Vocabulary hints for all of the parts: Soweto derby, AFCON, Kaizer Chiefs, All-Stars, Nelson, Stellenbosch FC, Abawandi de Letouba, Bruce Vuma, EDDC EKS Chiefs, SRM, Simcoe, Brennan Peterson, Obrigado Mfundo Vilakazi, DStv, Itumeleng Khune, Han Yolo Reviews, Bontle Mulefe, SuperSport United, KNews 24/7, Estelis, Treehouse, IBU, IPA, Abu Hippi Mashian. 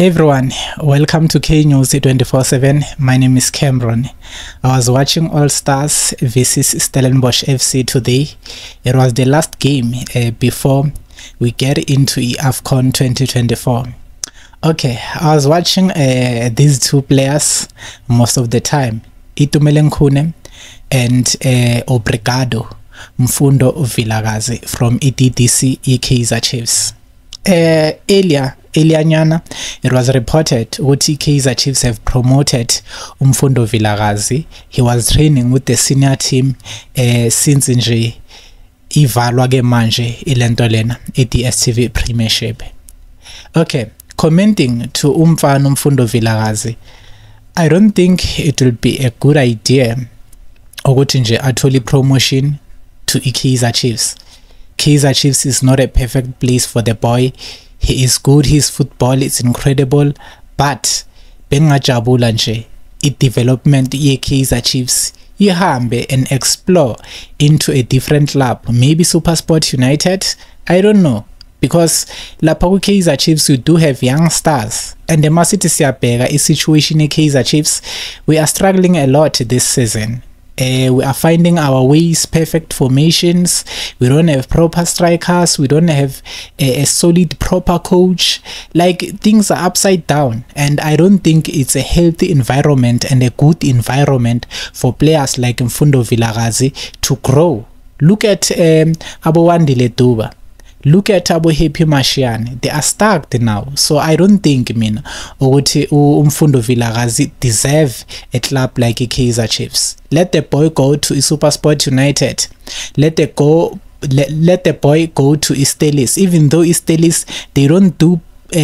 Everyone, welcome to KNews 24/7. My name is Cameron. I was watching All-Stars vs Stellenbosch FC today. It was the last game before we get into AFCON 2024. Okay, I was watching these two players most of the time, Itumeleng Khune and Obrigado Mfundo Vilakazi from EDDC EKS Chiefs. Earlier, it was reported Kaizer Chiefs have promoted Mfundo Vilakazi. He was training with the senior team since injury ivalwa ke manje ilento lena DStv Premiership. Okay, commenting to umfana Mfundo Vilakazi, I don't think it will be a good idea ukuthi nje athole promotion to Kaizer Chiefs. Kaizer Chiefs is not a perfect place for the boy. He is good, his football is incredible, but bengajabula nje i-development ye-Kaizer Chiefs ihambe and explore into a different club, maybe SuperSport United, I don't know, because lapha ku-Kaizer Chiefs you do have young stars, and the masithi siyabheka i-situation ye-Kaizer Chiefs, we are struggling a lot this season. We are finding our ways, perfect formations, we don't have proper strikers, we don't have a solid proper coach, like things are upside down, and I don't think it's a healthy environment and a good environment for players like Mfundo Vilakazi to grow. Look at Abawandi de Letouba. Look at Abu Hippi Mashian. They are stuck now. So I don't think Mfundo Vilakazi deserve a club like Kaizer Chiefs. Let the boy go to SuperSport United. Let the boy go to Estelis. Even though Estelis, they don't do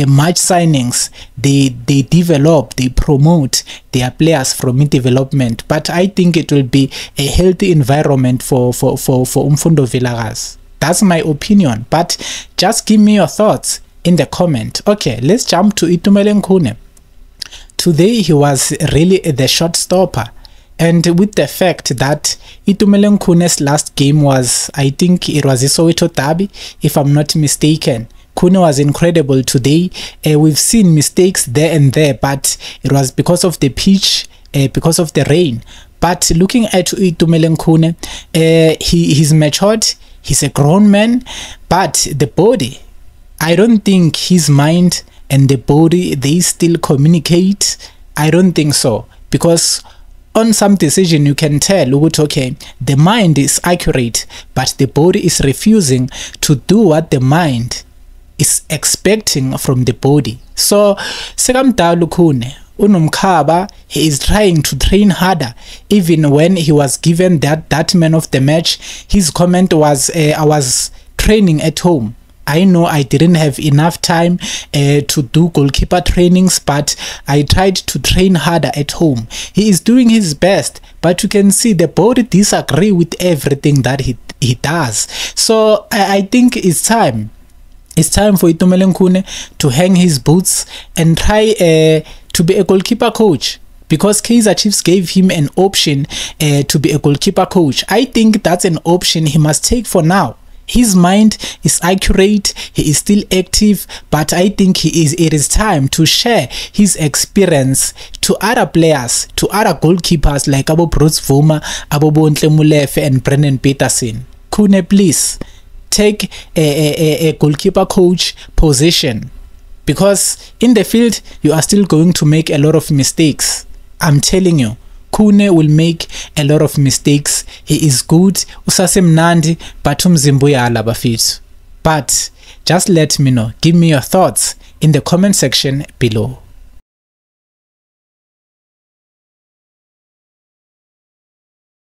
much signings, they develop, they promote their players from development, but I think it will be a healthy environment for Mfundo Vilakazi. That's my opinion, but just give me your thoughts in the comment. Okay, let's jump to Itumeleng Khune. Today he was really the shortstopper, and with the fact that Itumeleng Khune's last game was, I think it was the Soweto derby, if I'm not mistaken. Khune was incredible today. We've seen mistakes there and there, but it was because of the pitch, because of the rain. But looking at Itumeleng Khune, he's matured. He's a grown man, but the body, I don't think his mind and the body, they still communicate. I don't think so, because on some decision you can tell, okay, the mind is accurate, but the body is refusing to do what the mind is expecting from the body. So, sekamdala Khune. Unomkhaba, he is trying to train harder. Even when he was given that man of the match, his comment was, I was training at home. I know I didn't have enough time to do goalkeeper trainings, but I tried to train harder at home. He is doing his best, but you can see the board disagree with everything that he does. So I think it's time. It's time for Itumeleng Khune to hang his boots and try to be a goalkeeper coach, because Kaizer Chiefs gave him an option to be a goalkeeper coach. I think that's an option he must take for now. His mind is accurate, he is still active, but I think it is time to share his experience to other players, to other goalkeepers like Abo Bruce Vuma, Abo Bontle Mulefe and Brennan Peterson. Khune, please take a goalkeeper coach position, because in the field you are still going to make a lot of mistakes. I'm telling you, Khune will make a lot of mistakes. He is good, usasemnandi, batumzimbu yala bafit. But just let me know, give me your thoughts in the comment section below.